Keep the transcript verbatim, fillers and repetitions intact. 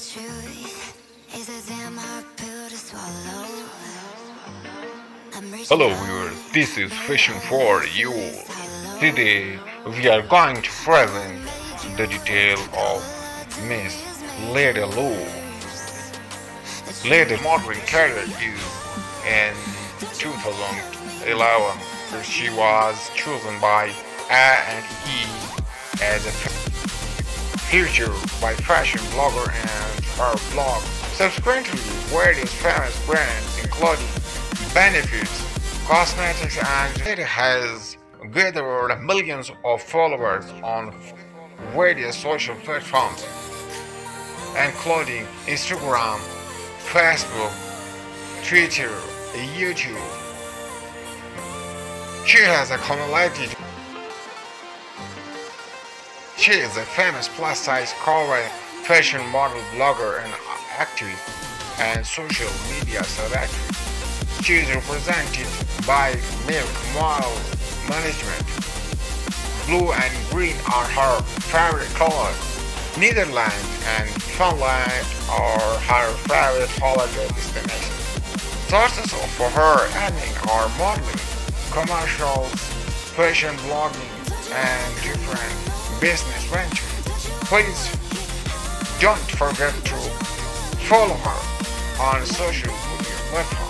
the truth is a damn hard pill to swallow. Hello viewers, this is Fashion for You. Today we are going to present the detail of Miss Lady Lou, Lady Modern Carrier You, in two thousand eleven. She was chosen by A and E as a feature by fashion blogger and her blog. Subsequently, various famous brands including Benefits, Cosmetics and It has gathered millions of followers on various social platforms including Instagram, Facebook, Twitter, YouTube. She has accumulated. She is a famous plus-size curvy fashion model, blogger, and activist, and social media celebrity. She is represented by Milk Model Management. Blue and green are her favorite colors. Netherlands and Finland are her favorite holiday destinations. Sources for her earning are modeling, commercials, fashion blogging, and different business ventures. Please don't forget to follow her on social media platforms.